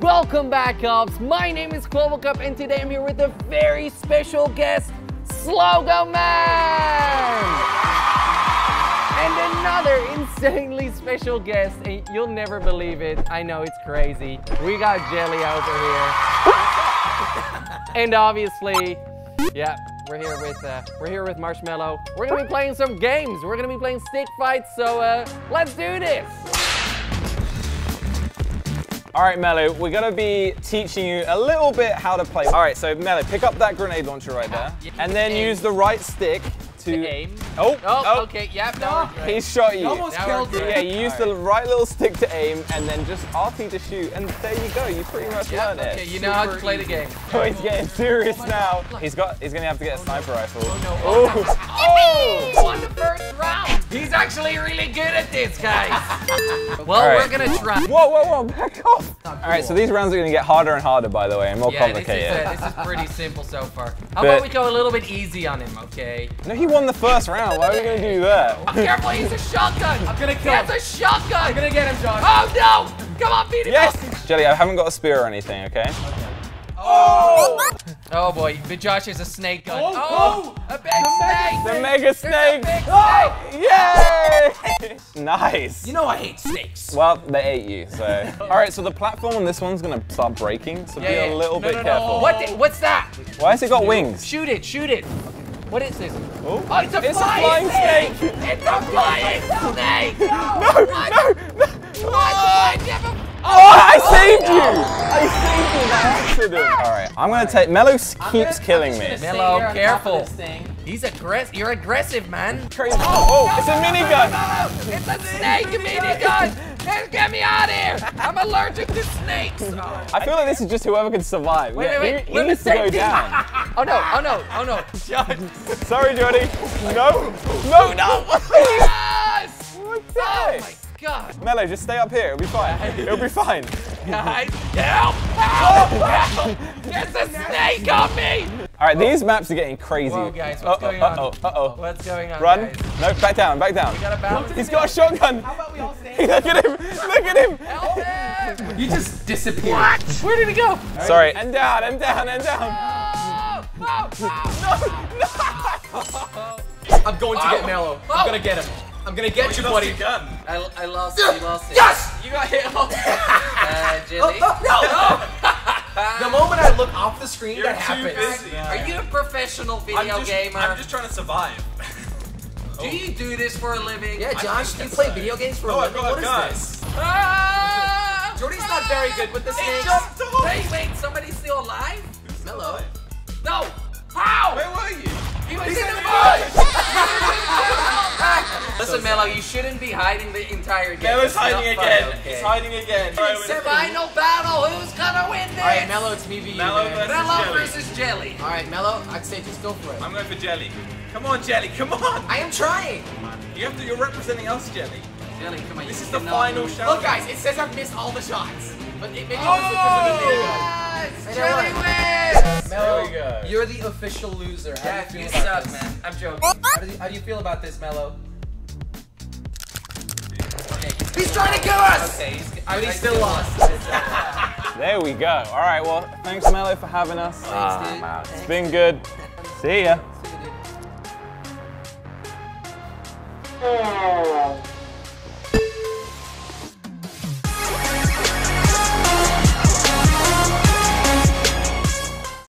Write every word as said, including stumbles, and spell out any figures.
Welcome back, Kwebbelkops. My name is Kwebbelkop, and today I'm here with a very special guest, Slogoman! And another insanely special guest, and you'll never believe it. I know, it's crazy. We got Jelly over here. And obviously, yeah, we're here with uh, we're here with Marshmello. We're gonna be playing some games. We're gonna be playing stick fights, so uh, let's do this! All right, Mello, we're gonna be teaching you a little bit how to play. All right, so Mello, pick up that grenade launcher right there, and then aim. Use the right stick to, to aim. Oh, oh, oh, okay, yep, no, he shot you. He almost now killed you. Yeah, you use right. the right little stick to aim, and then just R T to shoot, and there you go. You pretty much yep, learned okay, it. Okay, you know how to play the game. Oh, he's getting serious oh now. God. He's got. He's gonna have to get a sniper oh, no. rifle. Oh no! Oh! oh. Won the first round. He's actually really good at this, guys. well, right. we're gonna try. Whoa, whoa, whoa, back off. Cool. All right, so these rounds are gonna get harder and harder, by the way, and more yeah, complicated. This is, uh, this is pretty simple so far. How but, about we go a little bit easy on him, okay? No, he won the first round. Why are we gonna do that? Oh, careful, he's a shotgun. I'm gonna kill him. That's a shotgun. I'm gonna get him, Josh. Oh, no. Come on, beat him. Yes. Jelly, I haven't got a spear or anything, okay? Okay. Oh! Oh boy, but Josh is a snake gun. Oh! oh, oh a big snake! The mega snake! The mega snake. Oh! Snake. Yay! Nice. You know I hate snakes. Well, they ate you, so. All right, so the platform on this one's gonna start breaking, so yeah, be yeah. a little no, bit no, no. careful. What the, what's that? Why has it got wings? Shoot it, shoot it. What is this? Oh, oh it's a it's flying, a flying snake. snake! It's a flying snake! No, no, no! no. What? No. Oh, I saved you! I saved you by accident. All right, I'm gonna take. Mello keeps killing me. Mello, careful. He's aggressive. You're aggressive, man. Crazy. Oh, it's a minigun. It's a snake minigun. Get me out of here. I'm allergic to snakes. I feel like this is just whoever can survive. Wait, wait, wait. He needs to go down. Oh no! Oh no! Oh no! Sorry, Jody. No! No! No! Yes! What's that? God. Mello, just stay up here. It'll be fine. It'll be fine. Guys, help! Help! Help! There's a snake on me! All right, these maps are getting crazy. Whoa, guys, what's uh-oh, going on? Uh-oh, uh-oh. What's going on, Run. Guys? No, back down, back down. We gotta balance. He's got a shotgun. How about we all stay? Look at him! Look at him! Help him! You just disappeared. What? Where did he go? Right. Sorry. And down, and down, and down. Oh, oh, oh. No, no! I'm going to oh. get Mello. Oh. I'm gonna get him. I'm gonna get oh, you, you buddy. Gun. I, I lost. You lost it. Yes. You got hit. uh, Jelly. Oh, no. no. The moment I look off the screen, You're that too happens. Busy. Are you a professional video I'm just, gamer? I'm just trying to survive. Do oh. you do this for a living? Yeah, Josh. Do you play right. video games for no, a living? What guns. is this? Ah, Jordy's not very good with the snakes. Wait, wait. Somebody's still alive? Who's Hello. Alive? No. How? Where were you? He was He's in the bush! Listen, Mello, you shouldn't be hiding the entire game. Mello's hiding again. Okay. He's hiding again. It's right, the final battle. Who's gonna win this? All right, Mello, it's me v you. Mello versus, Mello versus Jelly. All right, Mello, I'd say just go for it. I'm going for Jelly. Come on, Jelly, come on! I am trying. You have to. You're representing us, Jelly. Jelly, come on. This is the final shot. Look, guys, it says I've missed all the shots, but it makes sense because of the video. Jelly wins! Mello, there we go. You're the official loser. How yeah, do you, feel you about suck, this? man. I'm joking. How do you, how do you feel about this, Mello? Okay, he's, he's trying to kill us! Okay, he's, but he's still lost. There we go. All right, well, thanks, Mello, for having us. Thanks, ah, dude. Man, it's thanks. been good. See ya. See ya, dude.